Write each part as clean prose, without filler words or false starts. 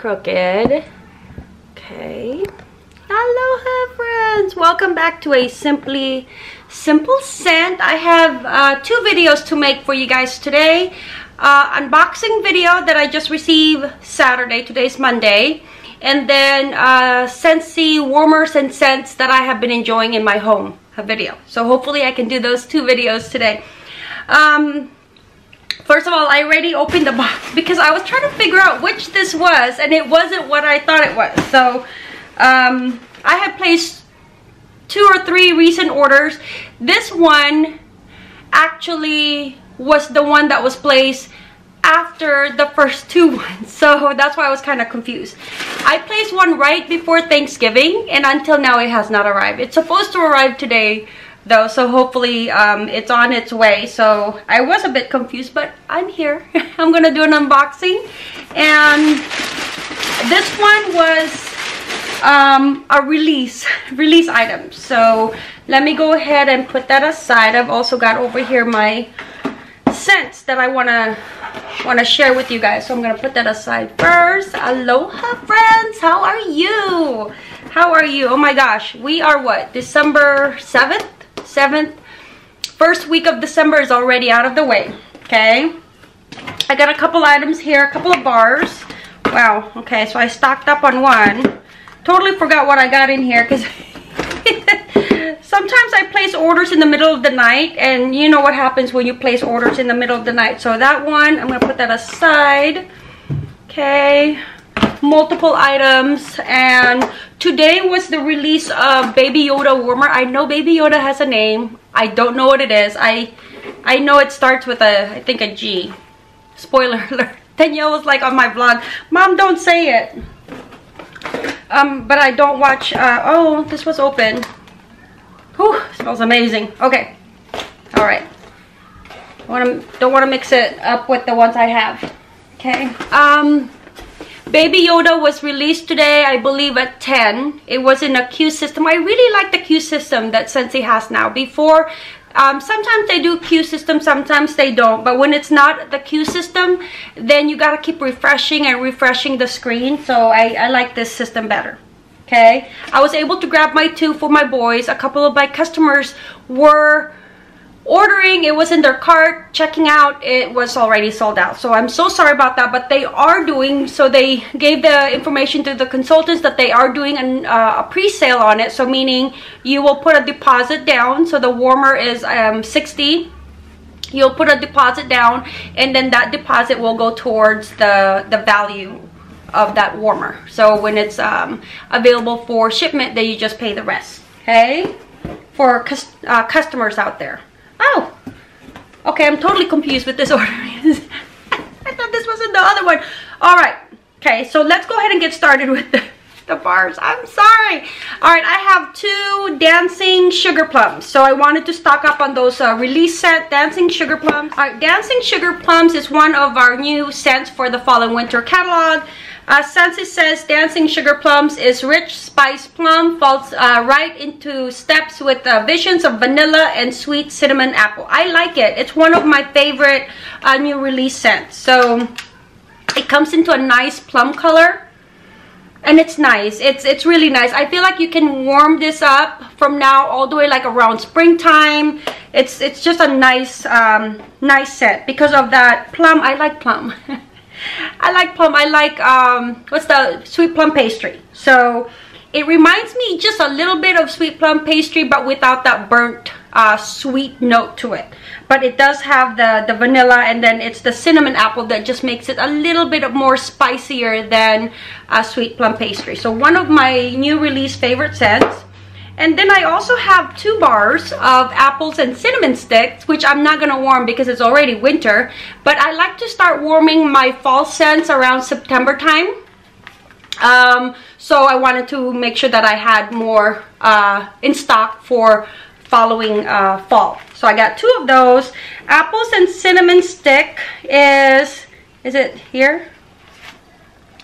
crooked. Okay. Aloha, friends. Welcome back to a Simply Simple Scent. I have two videos to make for you guys today. Unboxing video that I just received Saturday. Today's Monday. And then Scentsy warmers and scents that I have been enjoying in my home video. So hopefully I can do those two videos today. First of all, I already opened the box because I was trying to figure out which this was, and it wasn't what I thought it was. So I had placed 2 or 3 recent orders. This one actually was the one that was placed after the first 2 ones, so that's why I was kind of confused. I placed one right before Thanksgiving, and until now it has not arrived. It's supposed to arrive today though, so hopefully it's on its way. So I was a bit confused, but I'm here. I'm gonna do an unboxing, and this one was a release item, so let me go ahead and put that aside. I've also got over here my scents that I wanna share with you guys, so I'm gonna put that aside first. Aloha, friends. How are you? How are you? Oh my gosh, we are what, December 7th? 7th, first week of December is already out of the way. Okay, I got a couple items here, a couple of bars. Wow. Okay, so I stocked up on one. Totally forgot what I got in here because sometimes I place orders in the middle of the night, and you know what happens when you place orders in the middle of the night. So that one, I'm going to put that aside. Okay, multiple items, and today was the release of Baby Yoda warmer. I know Baby Yoda has a name. I don't know what it is. I know it starts with a, I think a G. Spoiler alert. Danielle was like on my vlog, Mom, don't say it. But I don't watch, oh, this was open. Whew, smells amazing. Okay, all right. Don't want to mix it up with the ones I have. Okay. Baby Yoda was released today, I believe, at 10. It was in a queue system. I really like the queue system that Scentsy has now. Before, sometimes they do queue system, sometimes they don't. But when it's not the queue system, then you gotta keep refreshing and refreshing the screen. So I like this system better. Okay, I was able to grab my 2 for my boys. A couple of my customers were ordering. It was in their cart, checking out. It was already sold out. So I'm so sorry about that, but they are doing, so they gave the information to the consultants that they are doing a pre-sale on it. So meaning you will put a deposit down. So the warmer is $60. You'll put a deposit down, and then that deposit will go towards the value of that warmer. So when it's available for shipment, then you just pay the rest. Okay, for customers out there. Oh, okay, I'm totally confused with this order. I thought this wasn't the other one. All right, okay, so let's go ahead and get started with the bars. I'm sorry. All right, I have 2 Dancing Sugar Plums. So I wanted to stock up on those release scent, Dancing Sugar Plums. All right, Dancing Sugar Plums is one of our new scents for the fall and winter catalog. Scentsy says Dancing Sugar Plums is rich spice plum, falls right into steps with visions of vanilla and sweet cinnamon apple. I like it. It's one of my favorite new release scents. So it comes into a nice plum color, and it's nice. It's really nice. I feel like you can warm this up from now all the way like around springtime. It's just a nice nice scent because of that plum. I like plum. I like plum. I like what's the sweet plum pastry. So it reminds me just a little bit of sweet plum pastry, but without that burnt sweet note to it. But it does have the vanilla, and then it's the cinnamon apple that just makes it a little bit more spicier than sweet plum pastry. So one of my new release favorite scents. And then I also have 2 bars of Apples and Cinnamon Sticks, which I'm not going to warm because it's already winter. But I like to start warming my fall scents around September time. So I wanted to make sure that I had more in stock for following fall. So I got 2 of those. Apples and Cinnamon Stick is it here?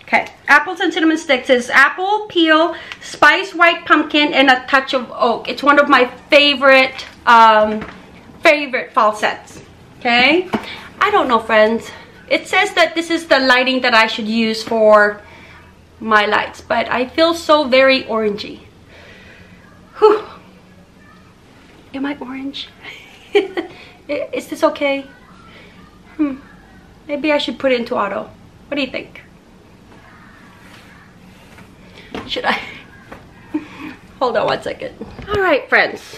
Okay, Apples and Cinnamon Sticks is apple, peel, spice, white pumpkin, and a touch of oak. It's one of my favorite, favorite fall scents. Okay, I don't know, friends. It says that this is the lighting that I should use for my lights, but I feel so very orangey. Whew. Am I orange? Is this okay? Maybe I should put it into auto. What do you think? Should I? Hold on one second. All right, friends.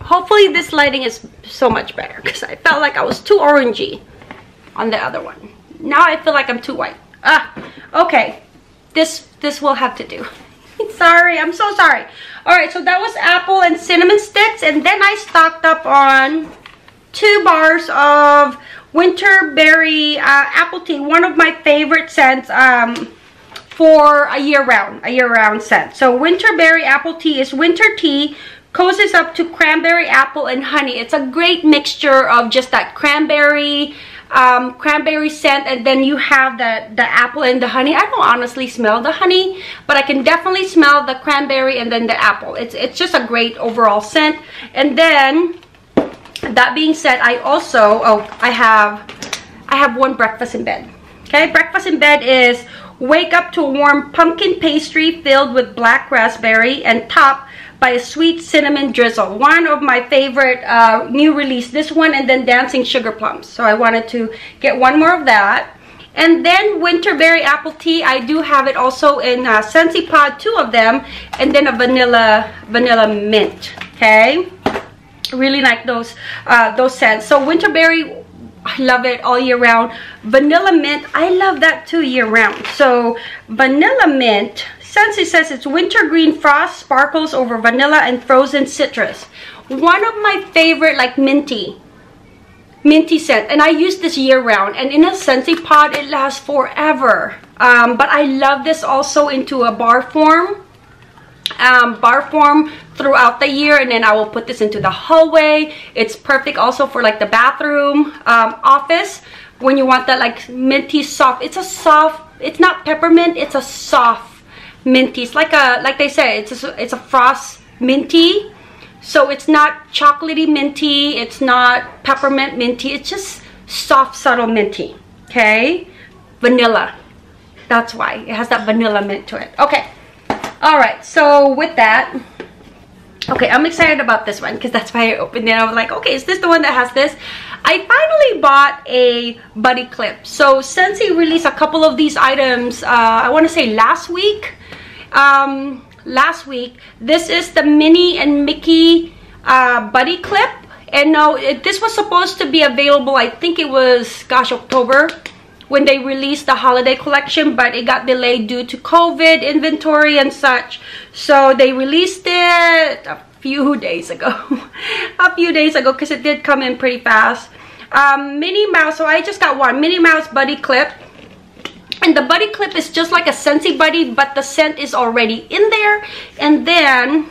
Hopefully this lighting is so much better because I felt like I was too orangey on the other one. Now I feel like I'm too white. Okay. This will have to do. Sorry, I'm so sorry. All right, so that was apple and cinnamon sticks, and then I stocked up on 2 bars of Winterberry Apple Tea, one of my favorite scents for a year-round scent. So Winterberry Apple Tea is winter tea, cozies up to cranberry, apple, and honey. It's a great mixture of just that cranberry scent, and then you have the apple and the honey. I don't honestly smell the honey, but I can definitely smell the cranberry and then the apple. It's just a great overall scent. And then that being said, I also I have one breakfast in bed. Okay, breakfast in bed is wake up to a warm pumpkin pastry filled with black raspberry and topped by a sweet cinnamon drizzle. One of my favorite new release, this one, and then Dancing Sugar Plums. So I wanted to get one more of that. And then Winterberry Apple Tea, I do have it also in Scentsy Pod, 2 of them, and then a vanilla mint. Okay, really like those scents. So Winterberry, I love it all year round. Vanilla mint, I love that too year round. So vanilla mint, Scentsy says it's wintergreen frost sparkles over vanilla and frozen citrus. One of my favorite, like, minty scent, and I use this year round, and in a Scentsy Pod it lasts forever. But I love this also into a bar form throughout the year, and then I will put this into the hallway. It's perfect also for like the bathroom, office, when you want that like minty soft. It's not peppermint, it's a soft minty. It's like a, like they say, it's a frost minty. So it's not chocolatey minty, it's not peppermint minty, it's just soft, subtle minty. Okay, vanilla, that's why it has that vanilla mint to it. Okay, all right, so with that, okay, I'm excited about this one because that's why I opened it. I was like, okay, is this the one that has this? I finally bought a buddy clip. So Scentsy released a couple of these items, I want to say last week. This is the Minnie and Mickey buddy clip. And no, this was supposed to be available, I think it was, gosh, October, when they released the holiday collection, but it got delayed due to COVID inventory and such. So they released it a few days ago because it did come in pretty fast. Minnie Mouse, so I just got one Minnie Mouse buddy clip, and the buddy clip is just like a Scentsy buddy, but the scent is already in there. And then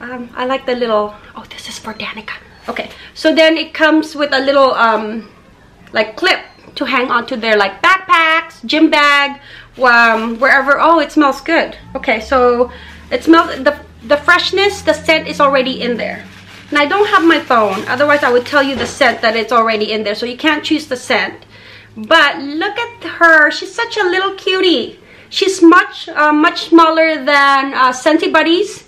I like the little, oh, this is for Danika. Okay, so then it comes with a little like clip to hang on to their like backpacks, gym bag, wherever. Oh, it smells good. Okay, so it smells, the freshness, the scent is already in there. And I don't have my phone, otherwise I would tell you the scent that it's already in there, so you can't choose the scent. But look at her, she's such a little cutie. She's much smaller than Scentsy buddies,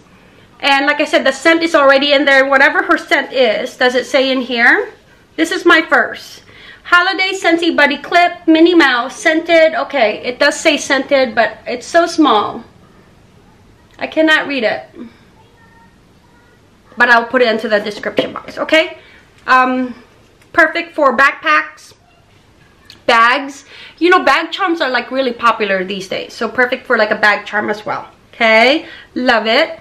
and like I said, the scent is already in there, whatever her scent is. Does it say in here? This is my first holiday Scentsy buddy clip, Minnie Mouse, scented. Okay, it does say scented, but it's so small I cannot read it, but I'll put it into the description box. Okay, perfect for backpacks, bags. You know, bag charms are like really popular these days, so perfect for like a bag charm as well. Okay, love it.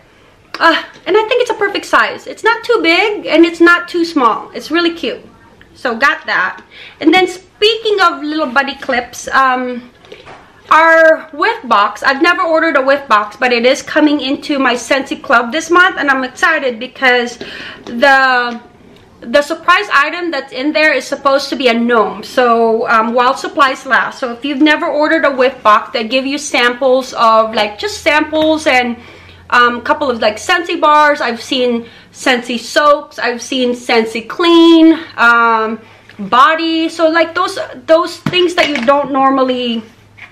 And I think it's a perfect size. It's not too big and it's not too small. It's really cute. So got that. And then speaking of little buddy clips, our whiff box, I've never ordered a whiff box, but it is coming into my Scentsy Club this month, and I'm excited because the surprise item that's in there is supposed to be a gnome. So while supplies last. So if you've never ordered a whiff box, they give you samples of like just samples and couple of like Scentsy bars. I've seen Scentsy soaps, I've seen Scentsy clean, body. So like those things that you don't normally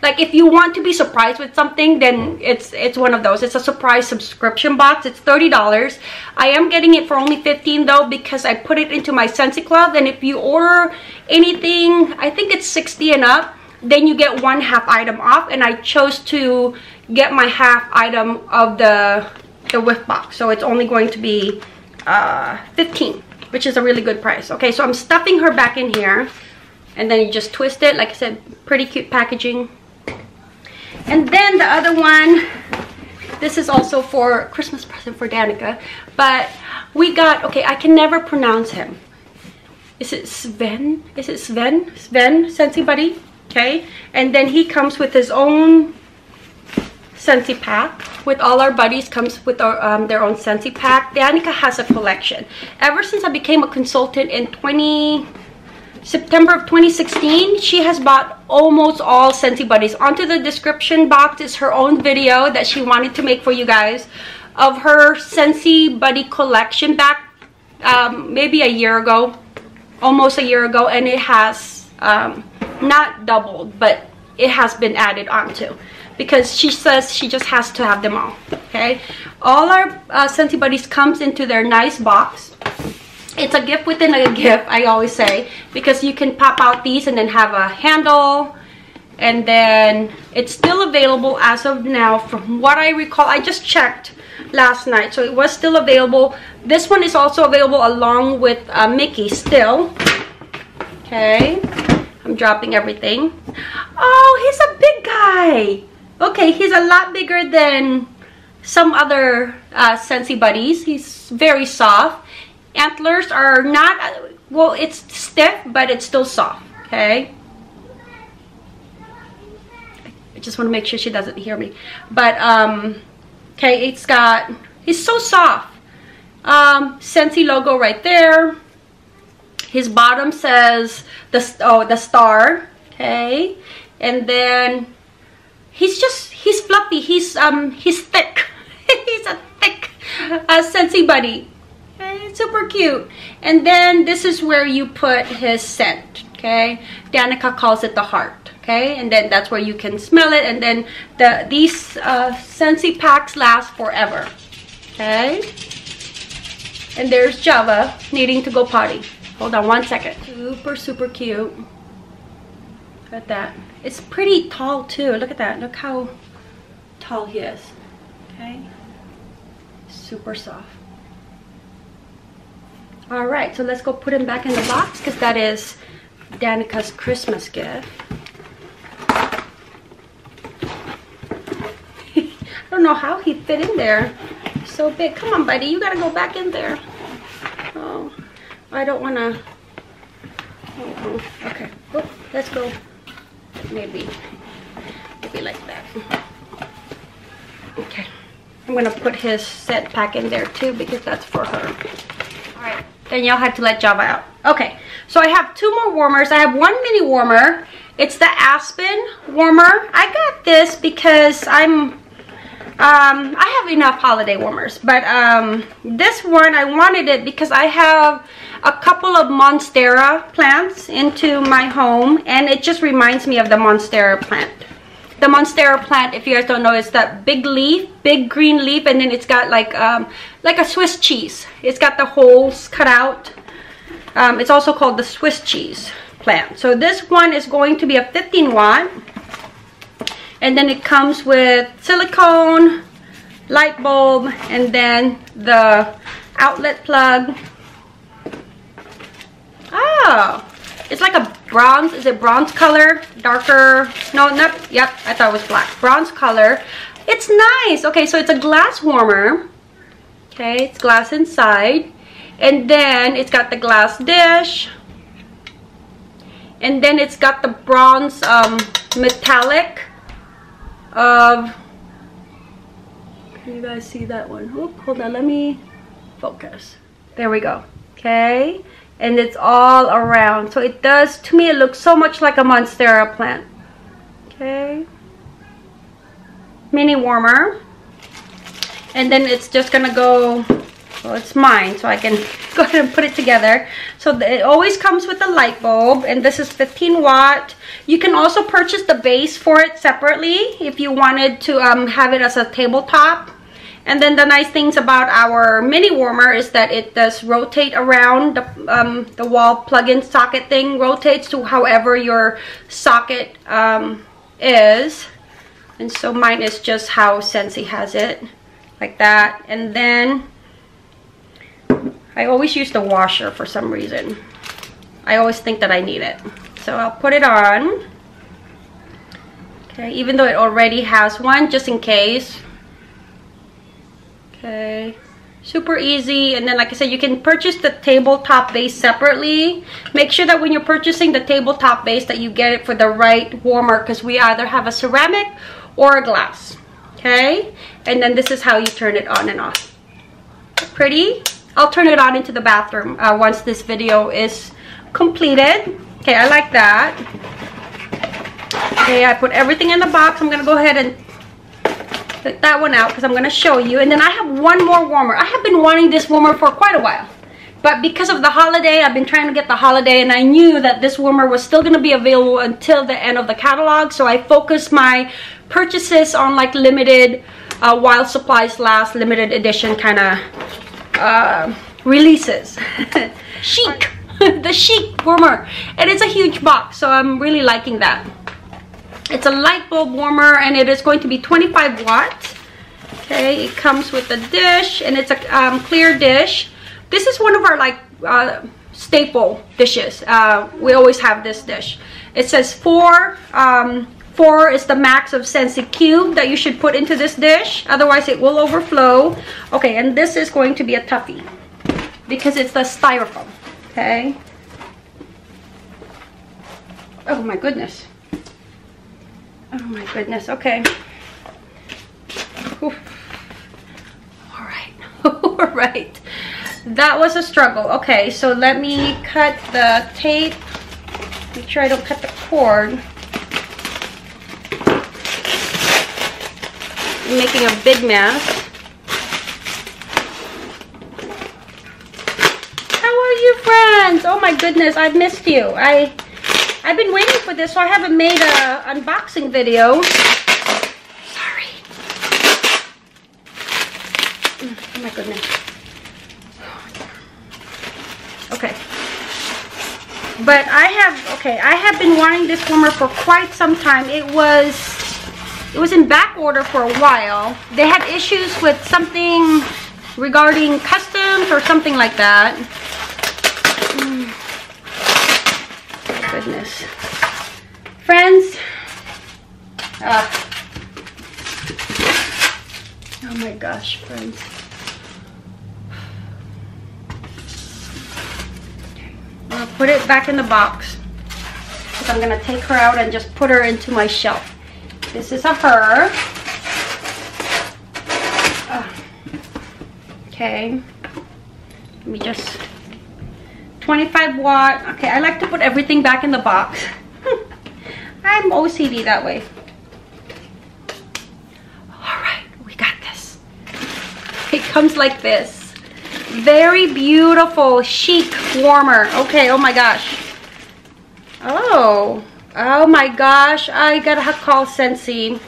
Like, if you want to be surprised with something, then it's one of those. It's a surprise subscription box. It's $30. I am getting it for only $15 though, because I put it into my Scentsy Club, and if you order anything, I think it's $60 and up, then you get one half item off, and I chose to get my half item of the whiff box, so it's only going to be $15, which is a really good price. Okay, so I'm stuffing her back in here, and then you just twist it. Like I said, pretty cute packaging. And then the other one, this is also for Christmas present for Danika, but we got, okay, I can never pronounce him. Is it Sven? Is it Sven? Sven, Scentsy buddy? Okay, and then he comes with his own Scentsy pack. With all our buddies comes with our, their own Scentsy pack. Danika has a collection. Ever since I became a consultant in September of 2016, she has bought almost all Scentsy buddies. Onto the description box is her own video that she wanted to make for you guys of her Scentsy buddy collection back maybe a year ago, almost a year ago, and it has not doubled, but it has been added onto, because she says she just has to have them all. Okay, all our Scentsy buddies comes into their nice box. It's a gift within a gift, I always say, because you can pop out these and then have a handle. And then it's still available as of now, from what I recall. I just checked last night, so it was still available. This one is also available along with Mickey still. Okay, I'm dropping everything. Oh, he's a big guy. Okay, he's a lot bigger than some other Scentsy buddies. He's very soft. Antlers are not, well, it's stiff, but it's still soft. Okay, I just want to make sure she doesn't hear me, but okay, it's got, he's so soft. Scentsy logo right there. His bottom says the star. Okay, and then he's fluffy. He's thick. He's a thick Scentsy buddy. Super cute. And then this is where you put his scent. Okay, Danika calls it the heart. Okay, and then that's where you can smell it. And then these Scentsy packs last forever. Okay, and there's Java needing to go potty. Hold on one second. Super cute. Look at that. It's pretty tall too. Look at that. Look how tall he is. Okay, super soft. All right, so let's go put him back in the box, because that is Danika's Christmas gift. I don't know how he fit in there. So big. Come on, buddy. You got to go back in there. Oh, I don't want to. Oh, okay. Oh, let's go. Maybe like that. Okay. I'm going to put his set pack in there too, because that's for her. All right. Then y'all had to let Java out. Okay, so I have two more warmers. I have one mini warmer. It's the Aspen warmer. I got this because I have enough holiday warmers, but this one I wanted it because I have a couple of Monstera plants into my home, and it just reminds me of the Monstera plant. The Monstera plant, if you guys don't know, it's that big leaf, big green leaf, and then it's got like a Swiss cheese. It's got the holes cut out. It's also called the Swiss cheese plant. So this one is going to be a 15-watt, and then it comes with silicone, light bulb, and then the outlet plug. Oh! It's like a bronze, is it bronze color? Darker, no, not, yep, I thought it was black. Bronze color. It's nice. Okay, so it's a glass warmer. Okay, it's glass inside. And then it's got the glass dish. And then it's got the bronze metallic of, can you guys see that one? Oop, hold on, let me focus. There we go. Okay. And it's all around. So it does, to me, it looks so much like a Monstera plant. Okay. Mini warmer. And then it's just going to go Well, it's mine, so I can go ahead and put it together. So it always comes with a light bulb, and this is 15 watt. You can also purchase the base for it separately if you wanted to have it as a tabletop. And then the nice things about our mini warmer is that it does rotate around the wall plug-in socket thing, rotates to however your socket is. And so mine is just how Scentsy has it, like that. And then I always use the washer for some reason. I always think that I need it. So I'll put it on. Okay, even though it already has one, just in case. Okay, super easy. And then, like I said, you can purchase the tabletop base separately. Make sure that when you're purchasing the tabletop base that you get it for the right warmer, because we either have a ceramic or a glass. Okay, and then this is how you turn it on and off. Pretty. I'll turn it on into the bathroom once this video is completed. Okay, I like that. Okay, I put everything in the box. I'm gonna go ahead and take that one out because I'm gonna show you. And then I have one more warmer. I have been wanting this warmer for quite a while, but because of the holiday, I've been trying to get the holiday, and I knew that this warmer was still gonna be available until the end of the catalog, so I focused my purchases on like limited, while supplies last, limited edition kind of releases. Chic. The Chic warmer, and it's a huge box, so I'm really liking that. It's a light bulb warmer, and it is going to be 25 watts. Okay, it comes with a dish, and it's a clear dish. This is one of our like staple dishes. We always have this dish. It says 4. 4 is the max of Scentsy cube that you should put into this dish, otherwise it will overflow. Okay, and this is going to be a toughie because it's the styrofoam. Okay, oh my goodness, oh my goodness. Okay. Oof. All right. All right, that was a struggle. Okay, so let me cut the tape, make sure I don't cut the cord. Making a big mess. How are you, friends? Oh my goodness, I've missed you. I've been waiting for this, so I haven't made a unboxing video. Sorry. Oh my goodness. Okay. But I have been wanting this warmer for quite some time. It was in back order for a while. They had issues with something regarding customs or something like that. Goodness. Friends. Oh my gosh, friends. I'll put it back in the box. I'm going to take her out and just put her into my shelf. This is a her. Okay. Let me just... 25 watt. Okay, I like to put everything back in the box. I'm OCD that way. Alright, we got this. It comes like this. Very beautiful, chic warmer. Okay, oh my gosh. Oh... oh my gosh, I gotta call Scentsy.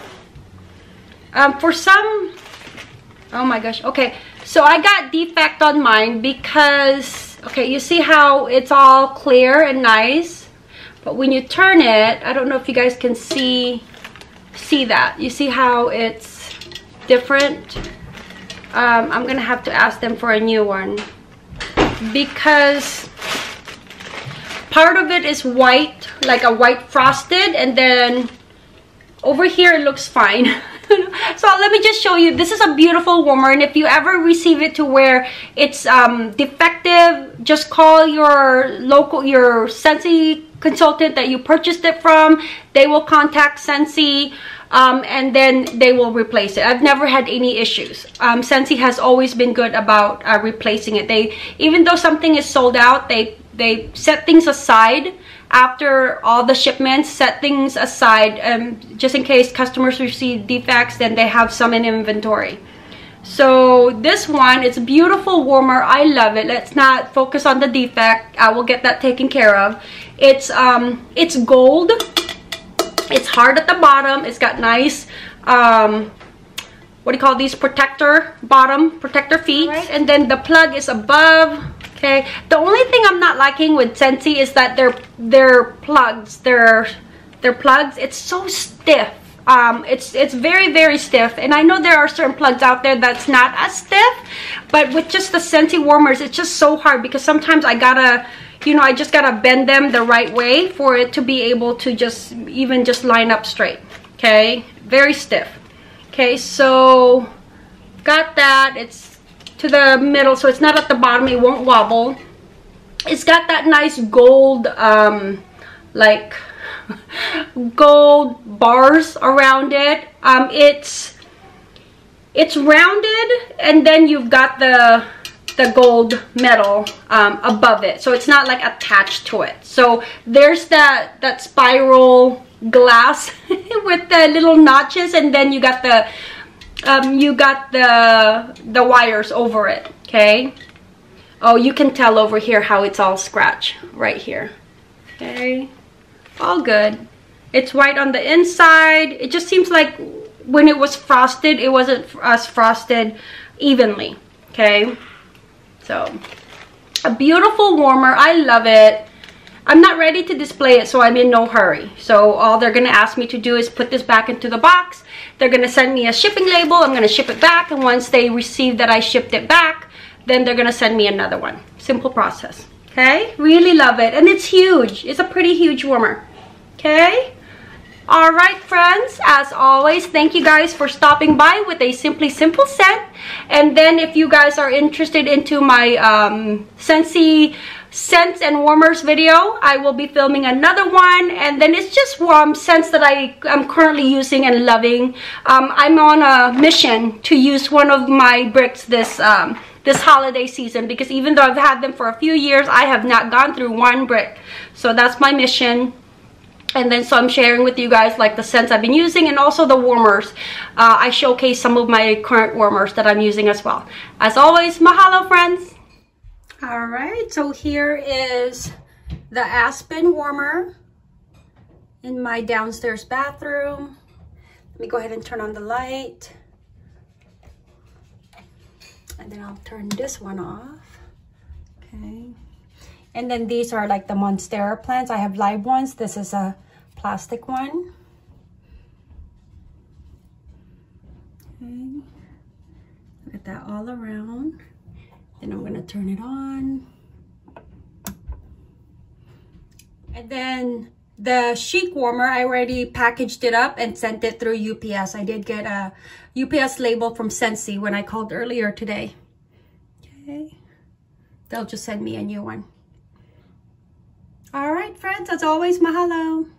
For some... oh my gosh, okay. So I got defect on mine because... okay, you see how it's all clear and nice? But when you turn it, I don't know if you guys can see that. You see how it's different? I'm gonna have to ask them for a new one. Because... part of it is white, like a white frosted, and then over here it looks fine. So let me just show you. This is a beautiful warmer, and if you ever receive it to where it's defective, just call your local, your Scentsy consultant that you purchased it from. They will contact Scentsy, and then they will replace it. I've never had any issues. Scentsy has always been good about replacing it. They, even though something is sold out, they set things aside after all the shipments, set things aside just in case customers receive defects, then they have some in inventory. So this one, it's a beautiful warmer. I love it. Let's not focus on the defect. I will get that taken care of. It's gold. It's hard at the bottom. It's got nice, what do you call these, protector bottom, protector feet. Right. And then the plug is above. Okay. The only thing I'm not liking with Scentsy is that their plugs, it's so stiff. It's very, very stiff, and I know there are certain plugs out there that's not as stiff, but with just the Scentsy warmers, it's just so hard because sometimes I gotta, you know, I just gotta bend them the right way for it to be able to just even just line up straight. Okay, very stiff. Okay, so got that. It's to the middle, so it's not at the bottom. It won't wobble. It's got that nice gold, like gold bars around it. It's rounded, and then you've got the gold metal above it, so it's not like attached to it. So there's that spiral glass with the little notches, and then you got the wires over it. Okay. Oh, you can tell over here how it's all scratch right here. Okay. All good. It's white on the inside. It just seems like when it was frosted, it wasn't as frosted evenly. Okay, so a beautiful warmer. I love it. I'm not ready to display it, so I'm in no hurry. So all they're gonna ask me to do is put this back into the box. They're gonna send me a shipping label. I'm gonna ship it back, and once they receive that I shipped it back, then they're gonna send me another one. Simple process. Okay, really love it, and it's huge. It's a pretty huge warmer. Okay, all right, friends, as always, thank you guys for stopping by with a Simply Simple scent. And then if you guys are interested into my Scentsy scents and warmers video, I will be filming another one, and then it's just warm scents that I am currently using and loving. I'm on a mission to use one of my bricks this holiday season, because even though I've had them for a few years, I have not gone through one brick. So that's my mission. And then so I'm sharing with you guys like the scents I've been using, and also the warmers. I showcase some of my current warmers that I'm using as well. As always, mahalo, friends. All right, so here is the Aspen warmer in my downstairs bathroom. Let me go ahead and turn on the light. And then I'll turn this one off. Okay. And then these are like the Monstera plants. I have live ones. This is a plastic one. Okay. Look at that all around. Then I'm going to turn it on. And then the Chic warmer, I already packaged it up and sent it through UPS. I did get a UPS label from Scentsy when I called earlier today. Okay. They'll just send me a new one. All right, friends, as always, mahalo.